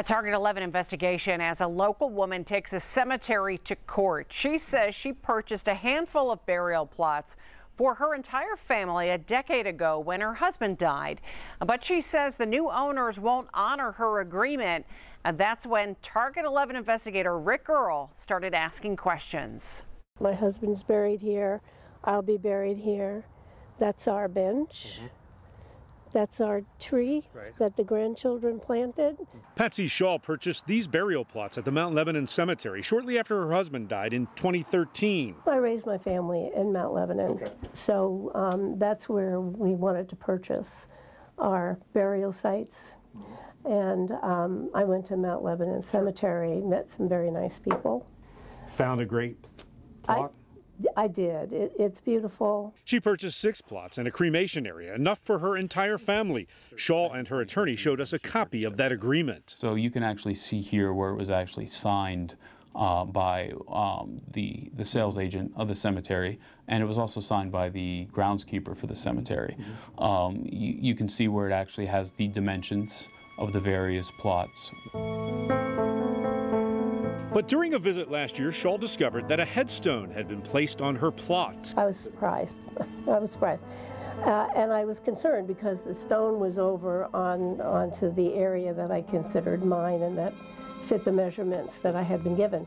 A Target 11 investigation as a local woman takes a cemetery to court. She says she purchased a handful of burial plots for her entire family a decade ago when her husband died. But she says the new owners won't honor her agreement. And that's when Target 11 investigator Rick Earle started asking questions. My husband's buried here. I'll be buried here. That's our bench. Mm-hmm. That's our tree that the grandchildren planted. Patsy Shaw purchased these burial plots at the Mount Lebanon Cemetery shortly after her husband died in 2013. I raised my family in Mount Lebanon, so that's where we wanted to purchase our burial sites. And I went to Mount Lebanon Cemetery, met some very nice people. Found a great plot? I did. It's beautiful. She purchased 6 plots and a cremation area, enough for her entire family. Shaw and her attorney showed us a copy of that agreement. So you can actually see here where it was actually signed by the sales agent of the cemetery, and it was also signed by the groundskeeper for the cemetery. Mm-hmm. You can see where it actually has the dimensions of the various plots. But during a visit last year, Shaw discovered that a headstone had been placed on her plot. I was surprised. I was surprised. And I was concerned because the stone was over onto the area that I considered mine and that fit the measurements that I had been given.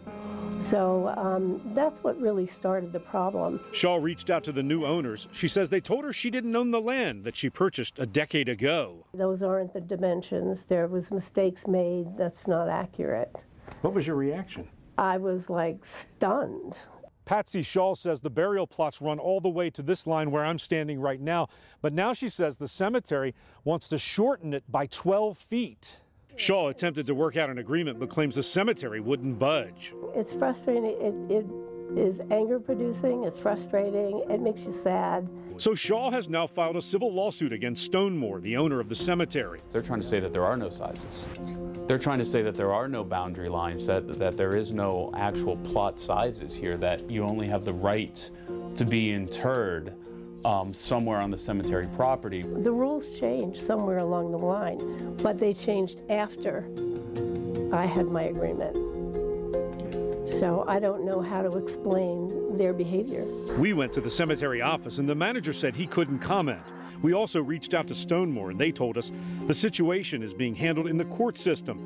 So that's what really started the problem. Shaw reached out to the new owners. She says they told her she didn't own the land that she purchased a decade ago. Those aren't the dimensions. There was mistakes made. That's not accurate. What was your reaction? I was like stunned. Patsy Shaw says the burial plots run all the way to this line where I'm standing right now, but now she says the cemetery wants to shorten it by 12 feet. Shaw attempted to work out an agreement but claims the cemetery wouldn't budge. It's frustrating. It is anger producing, it's frustrating, it makes you sad. So Shaw has now filed a civil lawsuit against StoneMor, the owner of the cemetery. They're trying to say that there are no sizes. They're trying to say that there are no boundary lines, that there is no actual plot sizes here, that you only have the right to be interred somewhere on the cemetery property. The rules changed somewhere along the line, but they changed after I had my agreement. So I don't know how to explain their behavior. We went to the cemetery office and the manager said he couldn't comment. We also reached out to StoneMor and they told us the situation is being handled in the court system.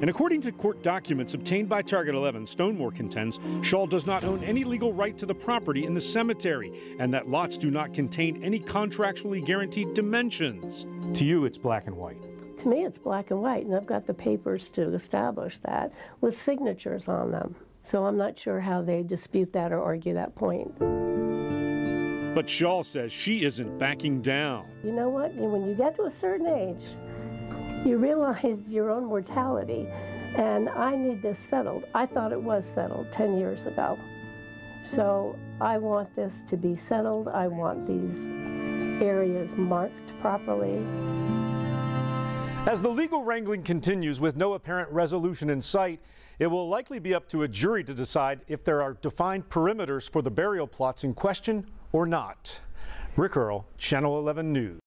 And according to court documents obtained by Target 11, StoneMor contends Shaw does not own any legal right to the property in the cemetery and that lots do not contain any contractually guaranteed dimensions. To you, it's black and white. To me, it's black and white, and I've got the papers to establish that with signatures on them. So I'm not sure how they dispute that or argue that point. But Shaw says she isn't backing down. You know what? When you get to a certain age, you realize your own mortality, and I need this settled. I thought it was settled 10 years ago. So I want this to be settled. I want these areas marked properly. As the legal wrangling continues with no apparent resolution in sight, it will likely be up to a jury to decide if there are defined perimeters for the burial plots in question or not. Rick Earle, Channel 11 News.